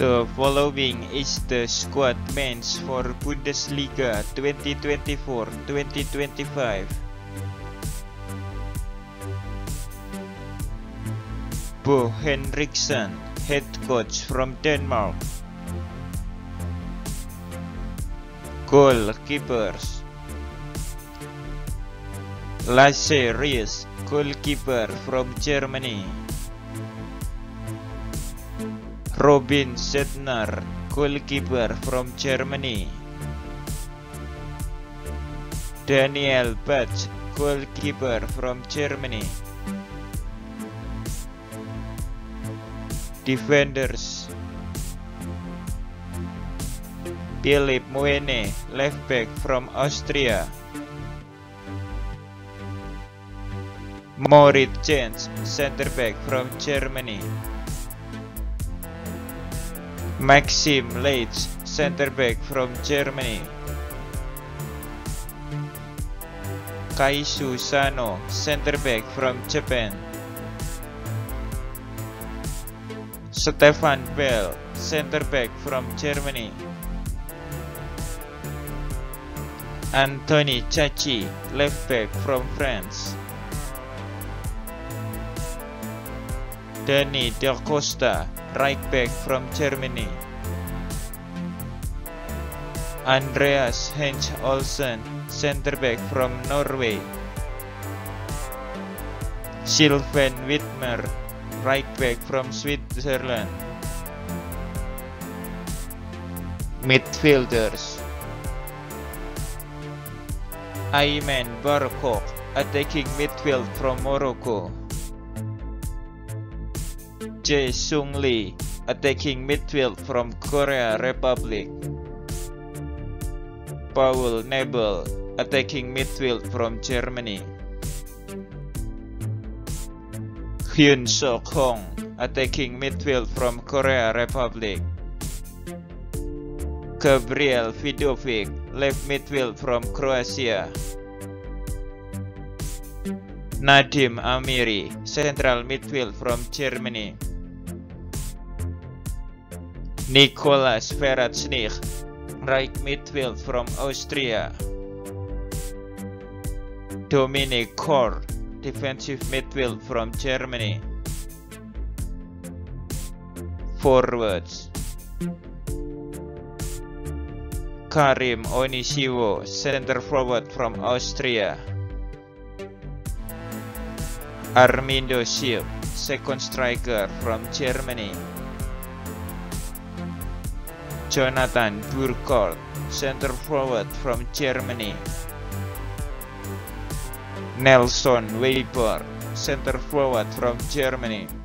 The following is the squad men's for Bundesliga 2024-2025. Bo Henriksen, head coach from Denmark. Goalkeepers: Lasse Rieß, goalkeeper from Germany. Robin Zentner, goalkeeper from Germany. Daniel Batz, goalkeeper from Germany. Defenders: Philipp Mwene, left back from Austria. Moritz Jens, center back from Germany. Maxim Leitsch, center back from Germany. Kaishu Sano, center back from Japan. Stefan Bell, center back from Germany. Anthony Caci, left back from France. Danny Da Costa, right back from Germany. Andreas Hanche-Olsen, center back from Norway. Sylvain Widmer, right back from Switzerland. Midfielders: Aymen Barkok, attacking midfield from Morocco. Jae-Sung Lee, attacking midfield from Korea Republic. Paul Nebel, attacking midfield from Germany. Hyun-Seok Hong, attacking midfield from Korea Republic. Gabriel Vidovic, left midfield from Croatia. Nadiem Amiri, central midfield from Germany. Nikolas Veratschnig, right midfield from Austria. Dominik Kohr, defensive midfield from Germany. Forwards: Karim Onisiwo, center forward from Austria. Armindo Sieb, second striker from Germany. Jonathan Burkardt, center forward from Germany. Nelson Weiper, center forward from Germany.